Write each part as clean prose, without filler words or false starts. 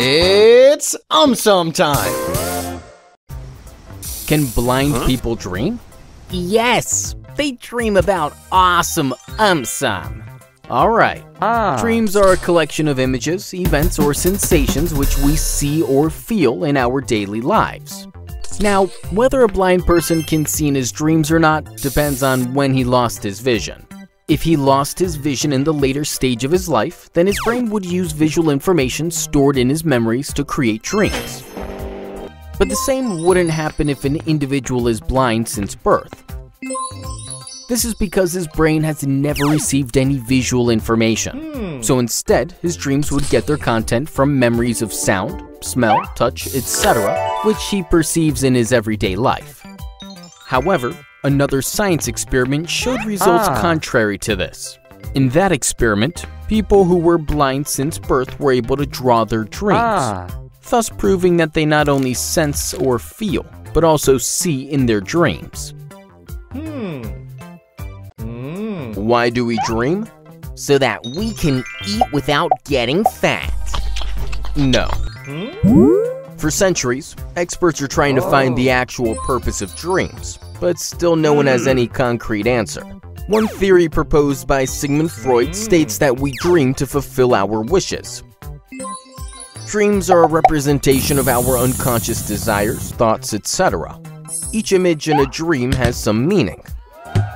It's AumSum Time! Can blind people dream? Yes! They dream about awesome AumSum. Alright, dreams are a collection of images, events, or sensations which we see or feel in our daily lives. Now, whether a blind person can see in his dreams or not depends on when he lost his vision. If he lost his vision in the later stage of his life, then his brain would use visual information stored in his memories to create dreams. But the same wouldn't happen if an individual is blind since birth. This is because his brain has never received any visual information. So instead, his dreams would get their content from memories of sound, smell, touch, etc., which he perceives in his everyday life. However, another science experiment showed results contrary to this. In that experiment, people who were blind since birth were able to draw their dreams, thus proving that they not only sense or feel, but also see in their dreams. Why do we dream? So that we can eat without getting fat. No. For centuries, experts are trying to find the actual purpose of dreams, but still no one has any concrete answer. One theory proposed by Sigmund Freud states that we dream to fulfill our wishes. Dreams are a representation of our unconscious desires, thoughts, etc. Each image in a dream has some meaning.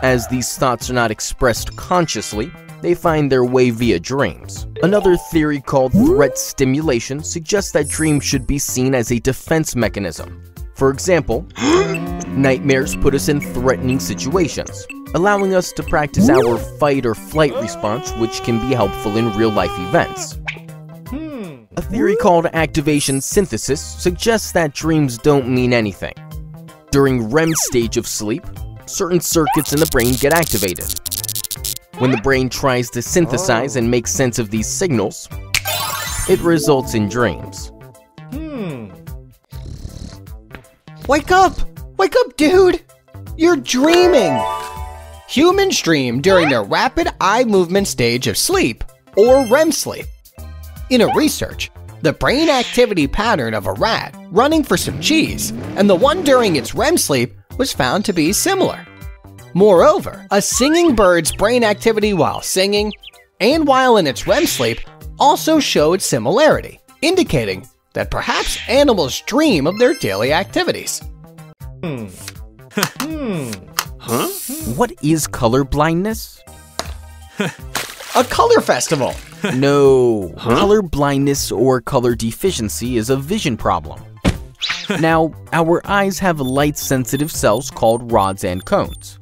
As these thoughts are not expressed consciously, they find their way via dreams. Another theory called threat stimulation suggests that dreams should be seen as a defense mechanism. For example, nightmares put us in threatening situations, allowing us to practice our fight or flight response, which can be helpful in real-life events. A theory called activation synthesis suggests that dreams don't mean anything. During REM stage of sleep, certain circuits in the brain get activated. When the brain tries to synthesize and make sense of these signals, it results in dreams. Wake up! Wake up, dude! You're dreaming! Humans dream during their rapid eye movement stage of sleep, or REM sleep. In a research, the brain activity pattern of a rat running for some cheese and the one during its REM sleep was found to be similar. Moreover, a singing bird's brain activity while singing and while in its REM sleep also showed similarity, indicating that perhaps animals dream of their daily activities. What is color blindness? A color festival! No, color blindness or color deficiency is a vision problem. Now, our eyes have light-sensitive cells called rods and cones.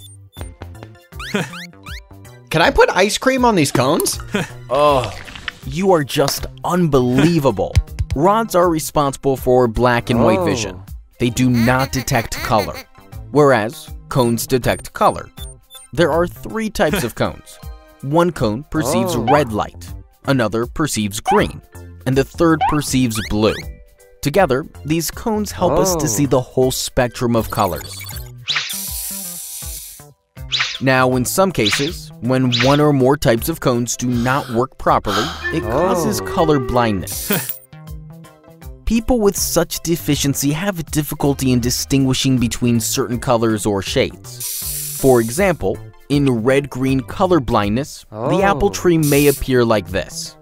Can I put ice cream on these cones? Oh, you are just unbelievable. Rods are responsible for black and white vision. They do not detect color, whereas cones detect color. There are three types of cones. One cone perceives red light, another perceives green, and the third perceives blue. Together, these cones help us to see the whole spectrum of colors. Now, in some cases, when one or more types of cones do not work properly, it causes color blindness. People with such deficiency have difficulty in distinguishing between certain colors or shades. For example, in red-green color blindness, the apple tree may appear like this.